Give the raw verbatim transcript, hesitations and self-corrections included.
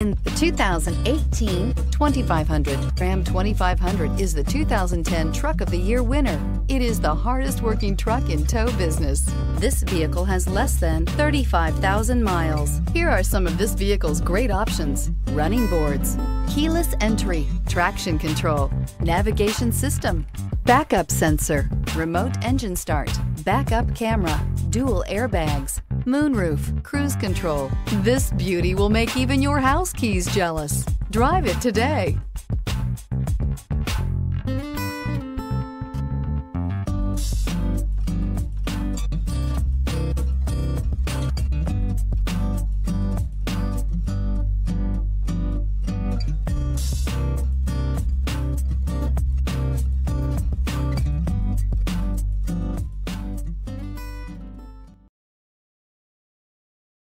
In the two thousand eighteen twenty-five hundred, Ram twenty-five hundred is the two thousand ten Truck of the Year winner. It is the hardest working truck in tow business. This vehicle has less than thirty-five thousand miles. Here are some of this vehicle's great options: running boards, keyless entry, traction control, navigation system, backup sensor, remote engine start, backup camera, dual airbags, moonroof, cruise control. This beauty will make even your house keys jealous. Drive it today.